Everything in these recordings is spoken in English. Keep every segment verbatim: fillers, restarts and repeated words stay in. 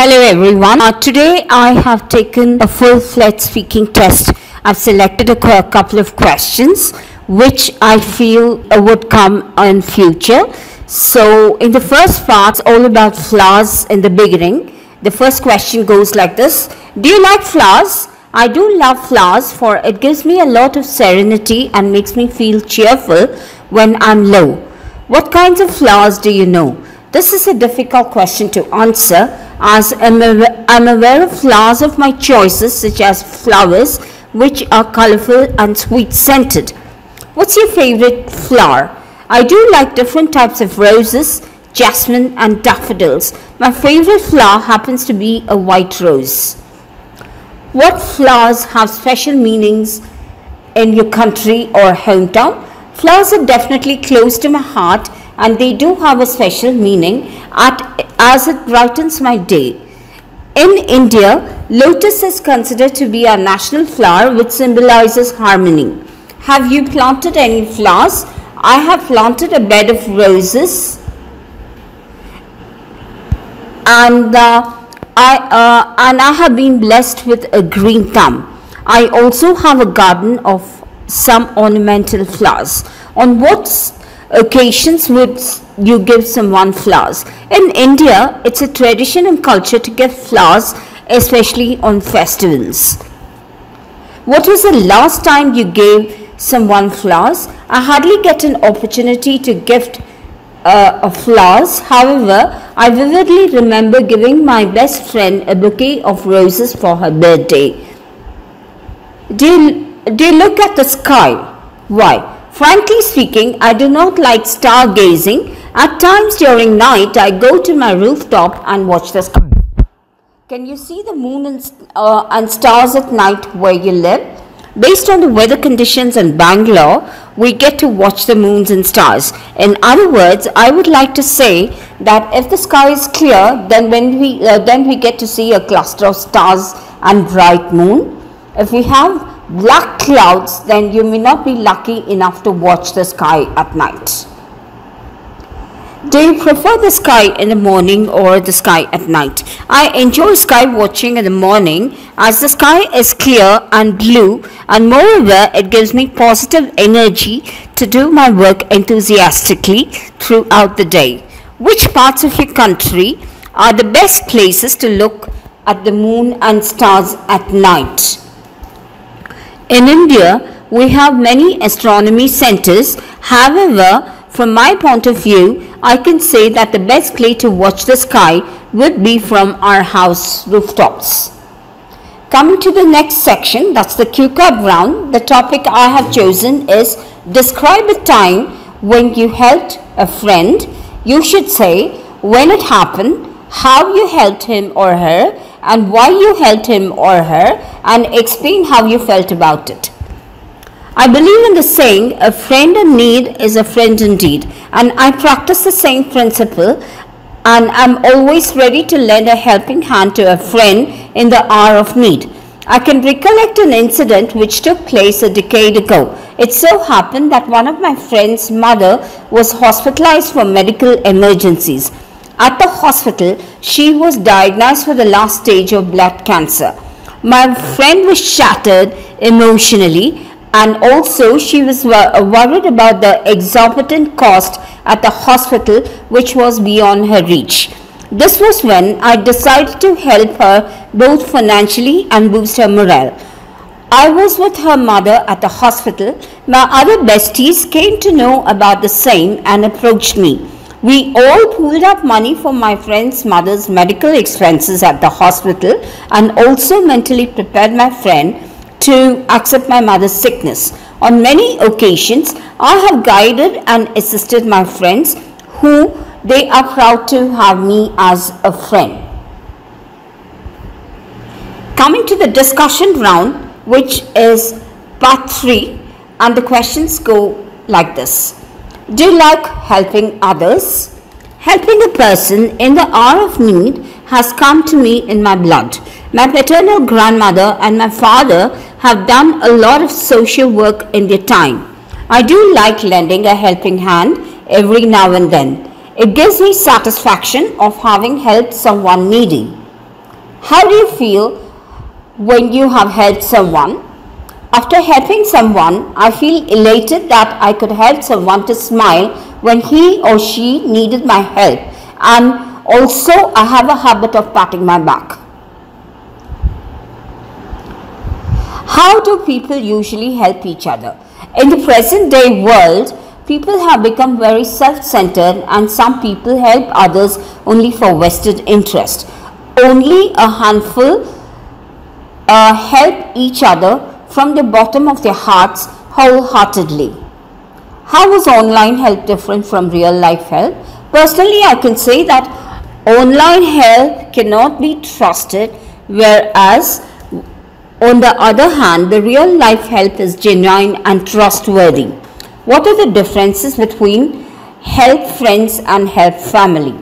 Hello everyone. Uh, today I have taken a full-fledged speaking test. I've selected a couple of questions which I feel uh, would come in future. So in the first part, it's all about flowers in the beginning. The first question goes like this. Do you like flowers? I do love flowers, for it gives me a lot of serenity and makes me feel cheerful when I'm low. What kinds of flowers do you know? This is a difficult question to answer, as I'm aware, I'm aware of flowers of my choices, such as flowers which are colorful and sweet scented. What's your favorite flower? I do like different types of roses, jasmine and daffodils. My favorite flower happens to be a white rose. What flowers have special meanings in your country or hometown? Flowers are definitely close to my heart, and they do have a special meaning at, as it brightens my day. In India, lotus is considered to be our national flower, which symbolizes harmony. Have you planted any flowers? I have planted a bed of roses, and uh, I uh, and I have been blessed with a green thumb. I also have a garden of some ornamental flowers. On what occasions would you give someone flowers? In India, it's a tradition and culture to give flowers, especially on festivals. What was the last time you gave someone flowers? I hardly get an opportunity to gift uh, flowers. However, I vividly remember giving my best friend a bouquet of roses for her birthday. Do you, do you look at the sky? Why? Frankly speaking, I do not like stargazing. At times during night, I go to my rooftop and watch the sky. Can you see the moon and, uh, and stars at night where you live? Based on the weather conditions in Bangalore, we get to watch the moons and stars. In other words, I would like to say that if the sky is clear, then when we uh, then we get to see a cluster of stars and bright moon. If we have black clouds, then you may not be lucky enough to watch the sky at night. Do you prefer the sky in the morning or the sky at night? I enjoy sky watching in the morning, as the sky is clear and blue, and moreover it gives me positive energy to do my work enthusiastically throughout the day. Which parts of your country are the best places to look at the moon and stars at night? In India, we have many astronomy centers. However, from my point of view, I can say that the best place to watch the sky would be from our house rooftops. Coming to the next section, that's the Q CAP round. The topic I have chosen is, describe a time when you helped a friend. You should say when it happened, how you helped him or her, and why you helped him or her, and explain how you felt about it. I believe in the saying, a friend in need is a friend indeed, and I practice the same principle, and I'm always ready to lend a helping hand to a friend in the hour of need. I can recollect an incident which took place a decade ago. It so happened that one of my friend's mother was hospitalized for medical emergencies. At the hospital, she was diagnosed with the last stage of blood cancer. My friend was shattered emotionally, and also she was worried about the exorbitant cost at the hospital, which was beyond her reach. This was when I decided to help her both financially and boost her morale. I was with her mother at the hospital. My other besties came to know about the same and approached me. We all pooled up money for my friend's mother's medical expenses at the hospital, and also mentally prepared my friend to accept my mother's sickness. On many occasions, I have guided and assisted my friends, who they are proud to have me as a friend. Coming to the discussion round, which is part three, and the questions go like this. Do you like helping others? Helping a person in the hour of need has come to me in my blood. My paternal grandmother and my father have done a lot of social work in their time. I do like lending a helping hand every now and then. It gives me satisfaction of having helped someone needy. How do you feel when you have helped someone? After helping someone, I feel elated that I could help someone to smile when he or she needed my help. And also, I have a habit of patting my back. How do people usually help each other? In the present day world, people have become very self-centered, and some people help others only for vested interest. Only a handful uh, help each other from the bottom of their hearts wholeheartedly. How is online help different from real life help? Personally, I can say that online help cannot be trusted, whereas on the other hand, the real life help is genuine and trustworthy. What are the differences between help friends and help family?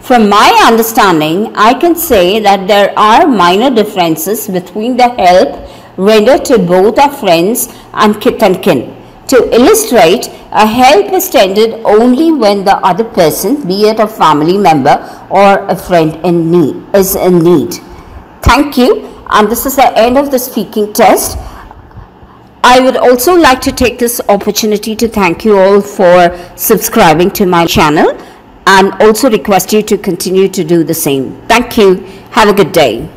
From my understanding, I can say that there are minor differences between the help rendered to both our friends and kith and kin. To illustrate, a help is tendered only when the other person, be it a family member or a friend in need, is in need. Thank you, and this is the end of the speaking test. I would also like to take this opportunity to thank you all for subscribing to my channel, and also request you to continue to do the same. Thank you. Have a good day.